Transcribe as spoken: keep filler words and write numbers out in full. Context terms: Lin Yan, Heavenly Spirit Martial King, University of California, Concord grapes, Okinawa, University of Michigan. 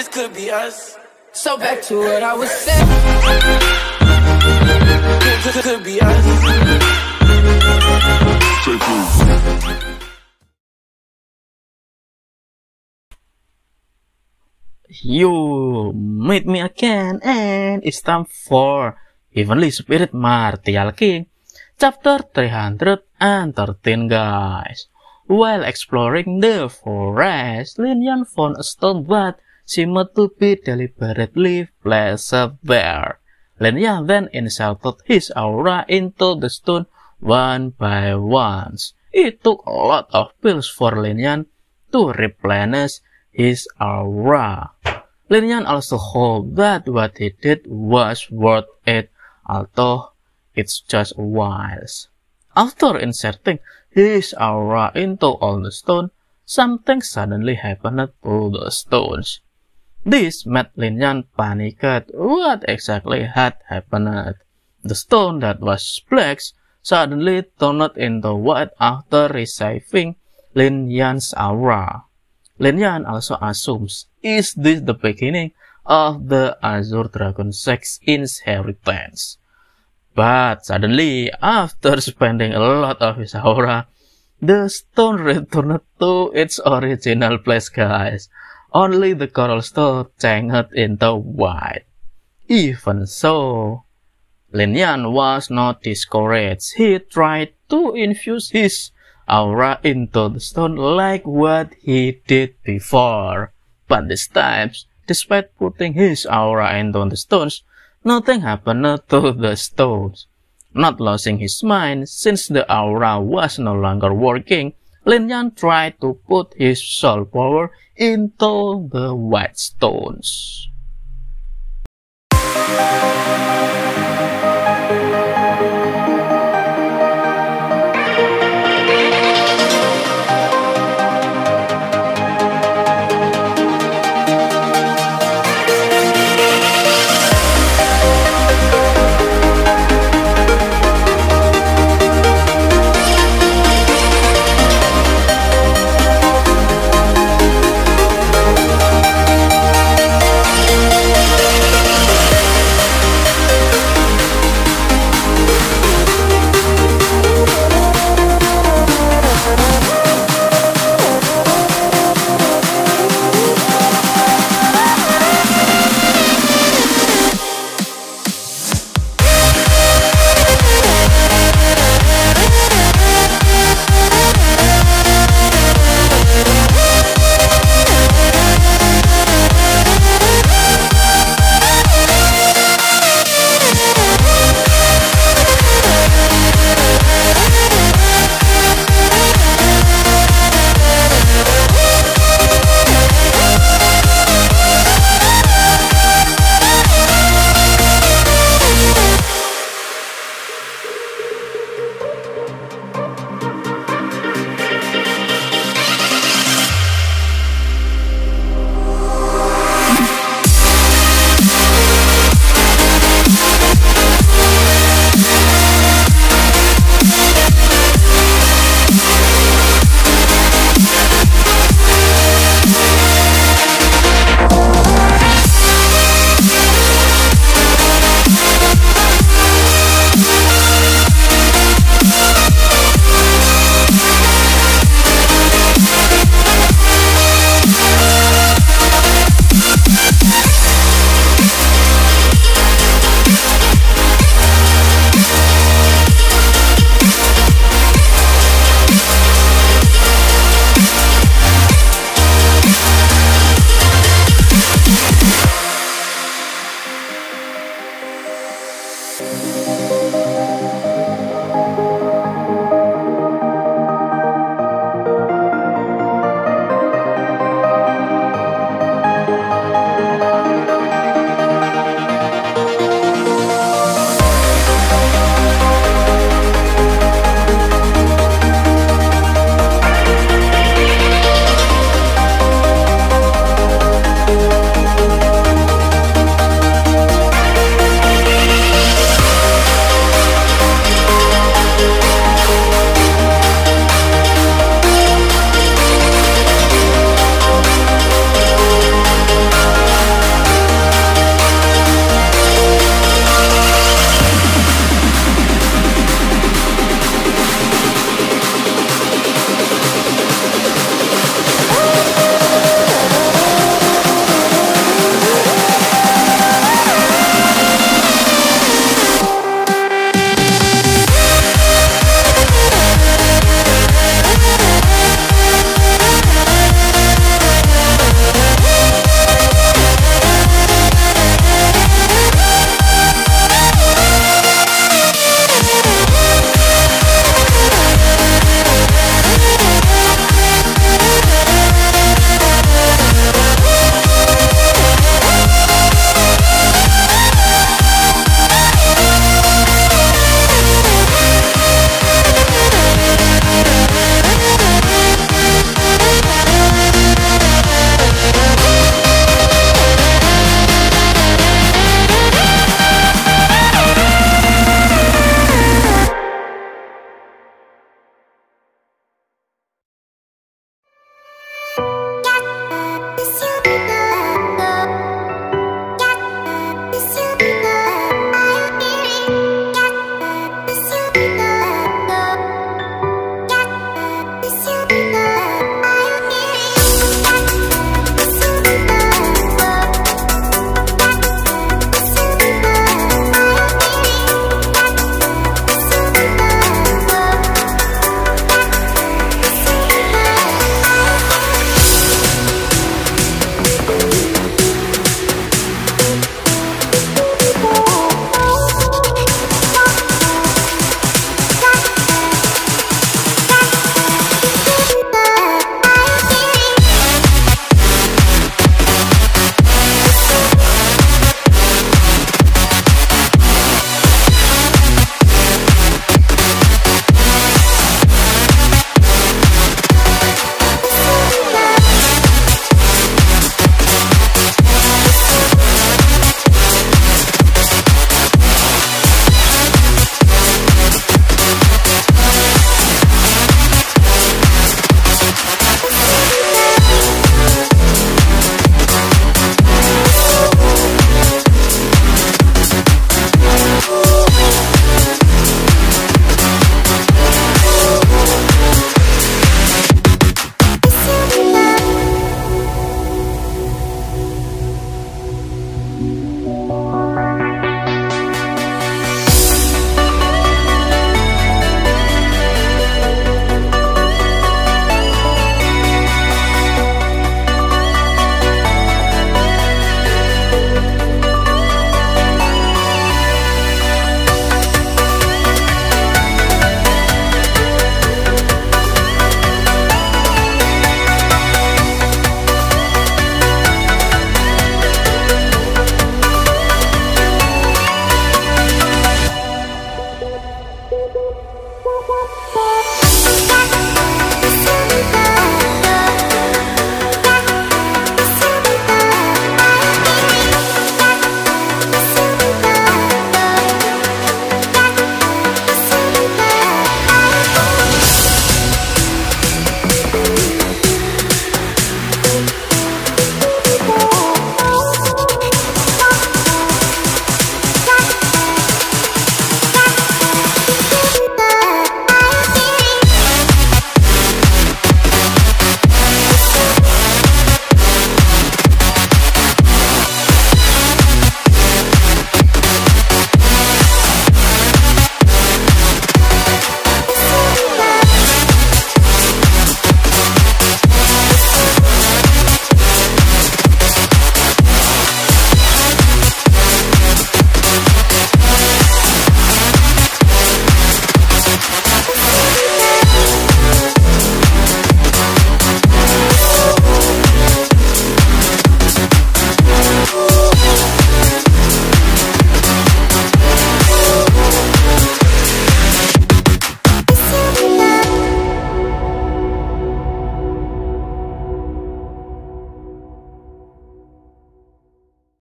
this could be us. So back to what I was saying. This could be us. You meet me again, and it's time for Heavenly Spirit Martial King, Chapter three hundred thirteen, guys. While exploring the forest, Lin Yan found a stone that seemed to be deliberately placed there. Lin Yan then inserted his aura into the stone one by one. It took a lot of pills for Lin Yan to replenish his aura. Lin Yan also hoped that what he did was worth it, although it's just a while. After inserting his aura into all the stone, something suddenly happened to the stones. This made Lin Yan panic at what exactly had happened. The stone that was black suddenly turned into white after receiving Lin Yan's aura. Lin Yan also assumes, is this the beginning of the Azure Dragon Sex's inheritance? But suddenly, after spending a lot of his aura, the stone returned to its original place, guys. Only the coral stone changed into white. Even so, Lin Yan was not discouraged. He tried to infuse his aura into the stone like what he did before. But this time, despite putting his aura into the stones, nothing happened to the stones. Not losing his mind, since the aura was no longer working, Lin Yan tried to put his soul power into the white stones.